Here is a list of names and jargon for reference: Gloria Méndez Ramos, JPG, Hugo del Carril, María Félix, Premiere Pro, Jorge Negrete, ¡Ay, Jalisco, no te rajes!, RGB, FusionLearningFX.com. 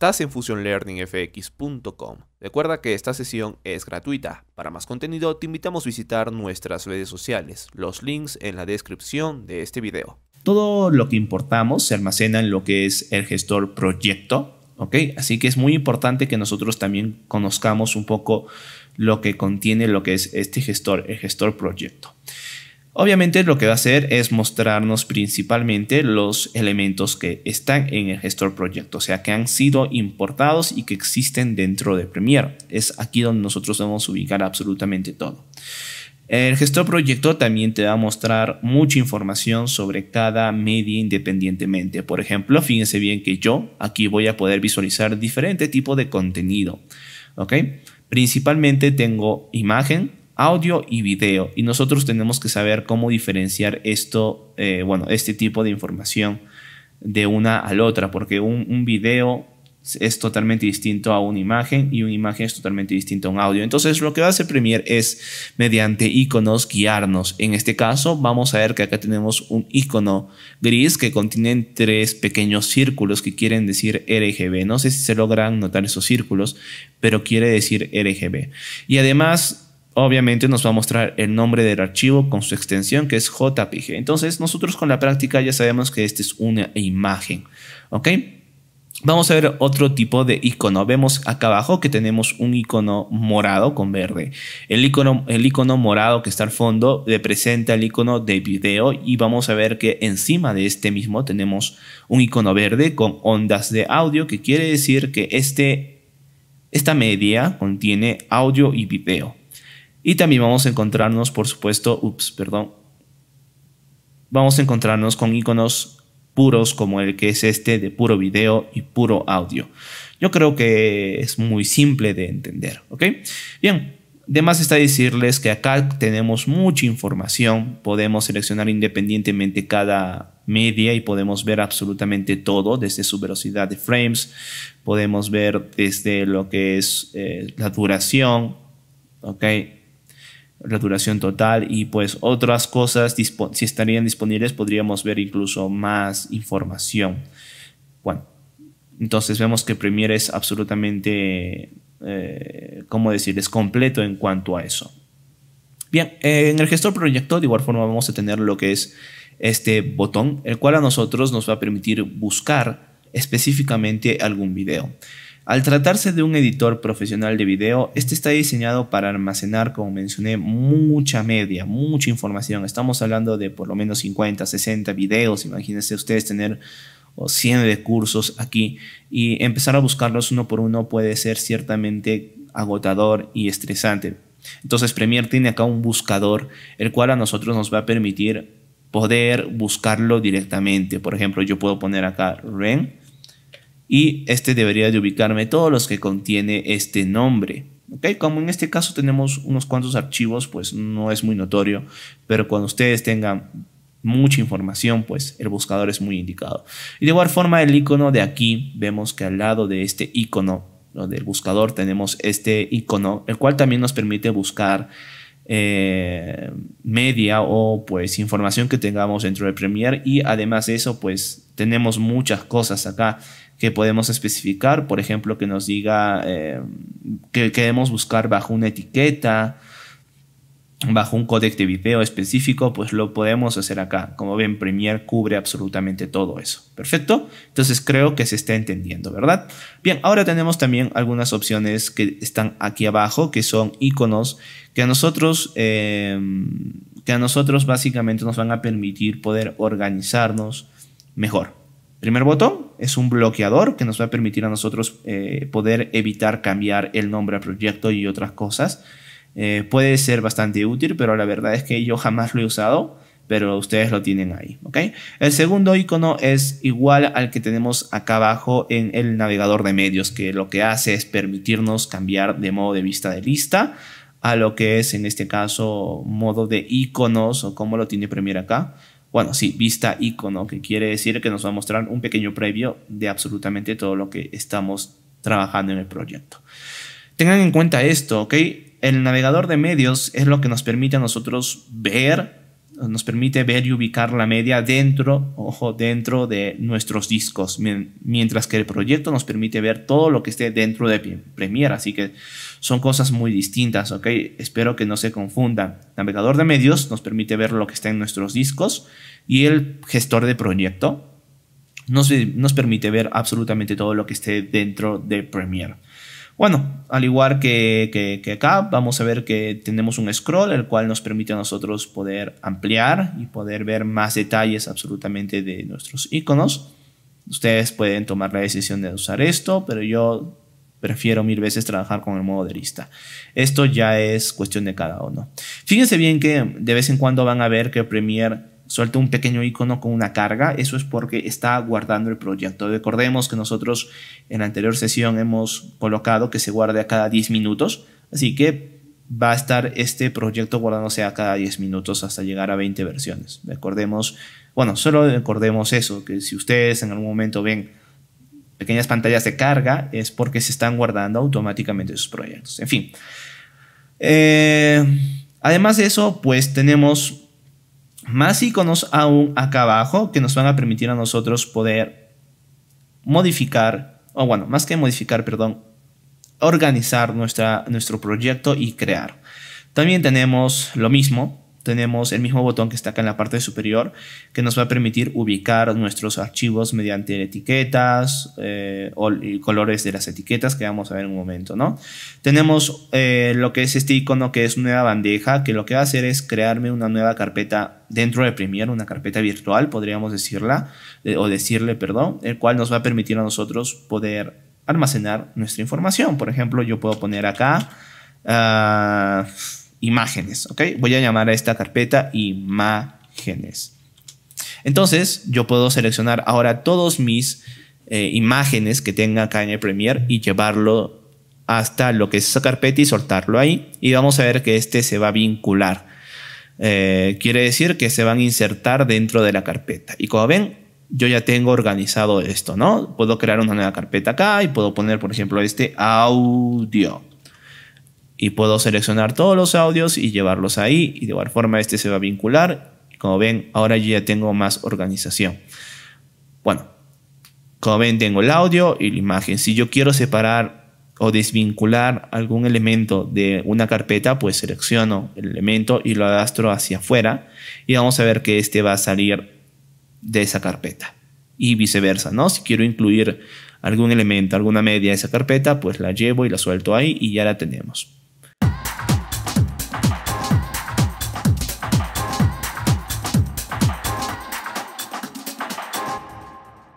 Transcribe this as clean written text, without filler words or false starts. Estás en FusionLearningFX.com. Recuerda que esta sesión es gratuita. Para más contenido te invitamos a visitar nuestras redes sociales, los links en la descripción de este video. Todo lo que importamos se almacena en lo que es el gestor proyecto, ¿ok? Así que es muy importante que nosotros también conozcamos un poco lo que contiene lo que es este gestor, el gestor proyecto. Obviamente lo que va a hacer es mostrarnos principalmente los elementos que están en el gestor proyecto, o sea, que han sido importados y que existen dentro de Premiere. Es aquí donde nosotros vamos a ubicar absolutamente todo. El gestor proyecto también te va a mostrar mucha información sobre cada media independientemente. Por ejemplo, fíjense bien que yo aquí voy a poder visualizar diferente tipo de contenido, ¿ok? Principalmente tengo imagen, audio y video, y nosotros tenemos que saber cómo diferenciar esto, este tipo de información de una a la otra, porque un video es totalmente distinto a una imagen y una imagen es totalmente distinto a un audio. Entonces lo que va a hacer Premiere es mediante iconos guiarnos. En este caso vamos a ver que acá tenemos un icono gris que contiene tres pequeños círculos que quieren decir RGB. No sé si se logran notar esos círculos, pero quiere decir RGB. Y además, obviamente nos va a mostrar el nombre del archivo con su extensión, que es JPG. Entonces nosotros con la práctica ya sabemos que esta es una imagen, ¿ok? Vamos a ver otro tipo de icono. Vemos acá abajo que tenemos un icono morado con verde. El icono morado que está al fondo representa el icono de video, y vamos a ver que encima de este mismo tenemos un icono verde con ondas de audio, que quiere decir que esta media contiene audio y video. Y también vamos a encontrarnos, por supuesto, vamos a encontrarnos con iconos puros como el que es este de puro video y puro audio. Yo creo que es muy simple de entender, ¿ok? Bien, de más está decirles que acá tenemos mucha información. Podemos seleccionar independientemente cada media y podemos ver absolutamente todo, desde su velocidad de frames, podemos ver desde lo que es la duración, ¿ok? La duración total y pues otras cosas. Si estarían disponibles podríamos ver incluso más información. Bueno, entonces vemos que Premiere es absolutamente, es completo en cuanto a eso. Bien, en el gestor proyecto de igual forma vamos a tener lo que es este botón, el cual a nosotros nos va a permitir buscar específicamente algún video. Al tratarse de un editor profesional de video, este está diseñado para almacenar, como mencioné, mucha media, mucha información. Estamos hablando de por lo menos 50, 60 videos. Imagínense ustedes tener 100 recursos aquí y empezar a buscarlos uno por uno puede ser ciertamente agotador y estresante. Entonces Premiere tiene acá un buscador, el cual a nosotros nos va a permitir poder buscarlo directamente. Por ejemplo, yo puedo poner acá REN. Y este debería de ubicarme todos los que contiene este nombre, ¿ok? Como en este caso tenemos unos cuantos archivos, pues no es muy notorio, pero cuando ustedes tengan mucha información, pues el buscador es muy indicado. Y de igual forma el icono de aquí, vemos que al lado de este icono, ¿no?, del buscador tenemos este icono, el cual también nos permite buscar media o pues información que tengamos dentro de Premiere. Y además de eso, pues tenemos muchas cosas acá que podemos especificar, por ejemplo, que nos diga que queremos buscar bajo una etiqueta, bajo un códec de video específico, pues lo podemos hacer acá. Como ven, Premiere cubre absolutamente todo eso. Perfecto, entonces creo que se está entendiendo, ¿verdad? Bien, ahora tenemos también algunas opciones que están aquí abajo, que son iconos que a nosotros básicamente nos van a permitir poder organizarnos mejor. Primer botón es un bloqueador que nos va a permitir a nosotros poder evitar cambiar el nombre al proyecto y otras cosas. Puede ser bastante útil, pero la verdad es que yo jamás lo he usado, pero ustedes lo tienen ahí, ¿ok? El segundo icono es igual al que tenemos acá abajo en el navegador de medios, que lo que hace es permitirnos cambiar de modo de vista de lista a lo que es en este caso modo de iconos, o como lo tiene Premiere acá. Bueno, sí, vista icono, que quiere decir que nos va a mostrar un pequeño previo de absolutamente todo lo que estamos trabajando en el proyecto. Tengan en cuenta esto, ¿ok? El navegador de medios es lo que nos permite a nosotros ver nos permite ver y ubicar la media dentro, ojo, dentro de nuestros discos, mientras que el proyecto nos permite ver todo lo que esté dentro de Premiere, así que son cosas muy distintas, ¿ok? Espero que no se confundan. El navegador de medios nos permite ver lo que está en nuestros discos y el gestor de proyecto nos permite ver absolutamente todo lo que esté dentro de Premiere. Bueno, al igual que acá, vamos a ver que tenemos un scroll, el cual nos permite a nosotros poder ampliar y poder ver más detalles absolutamente de nuestros iconos. Ustedes pueden tomar la decisión de usar esto, pero yo prefiero mil veces trabajar con el modo de lista. Esto ya es cuestión de cada uno. Fíjense bien que de vez en cuando van a ver que Premiere suelta un pequeño icono con una carga. Eso es porque está guardando el proyecto. Recordemos que nosotros en la anterior sesión hemos colocado que se guarde a cada 10 minutos. Así que va a estar este proyecto guardándose a cada 10 minutos hasta llegar a 20 versiones. Recordemos, bueno, solo recordemos eso, que si ustedes en algún momento ven pequeñas pantallas de carga es porque se están guardando automáticamente sus proyectos. En fin. Además de eso, pues tenemos más iconos aún acá abajo que nos van a permitir a nosotros poder modificar, o bueno, más que modificar, perdón, organizar nuestro proyecto y crear. También tenemos lo mismo, tenemos el mismo botón que está acá en la parte superior que nos va a permitir ubicar nuestros archivos mediante etiquetas o colores de las etiquetas que vamos a ver en un momento, ¿no? Tenemos lo que es este icono que es nueva bandeja, que lo que va a hacer es crearme una nueva carpeta dentro de Premiere, una carpeta virtual, podríamos decirla, o decirle, perdón, el cual nos va a permitir a nosotros poder almacenar nuestra información. Por ejemplo, yo puedo poner acá imágenes, ¿ok? Voy a llamar a esta carpeta imágenes. Entonces yo puedo seleccionar ahora todos mis imágenes que tenga acá en el Premiere y llevarlo hasta lo que es esa carpeta y soltarlo ahí, y vamos a ver que este se va a vincular, quiere decir que se van a insertar dentro de la carpeta, y como ven yo ya tengo organizado esto, ¿no? Puedo crear una nueva carpeta acá y puedo poner, por ejemplo, este audio, y puedo seleccionar todos los audios y llevarlos ahí, y de igual forma este se va a vincular. Como ven, ahora yo ya tengo más organización. Bueno, como ven, tengo el audio y la imagen. Si yo quiero separar o desvincular algún elemento de una carpeta, pues selecciono el elemento y lo arrastro hacia afuera, y vamos a ver que este va a salir de esa carpeta, y viceversa, ¿no? Si quiero incluir algún elemento, alguna media de esa carpeta, pues la llevo y la suelto ahí y ya la tenemos.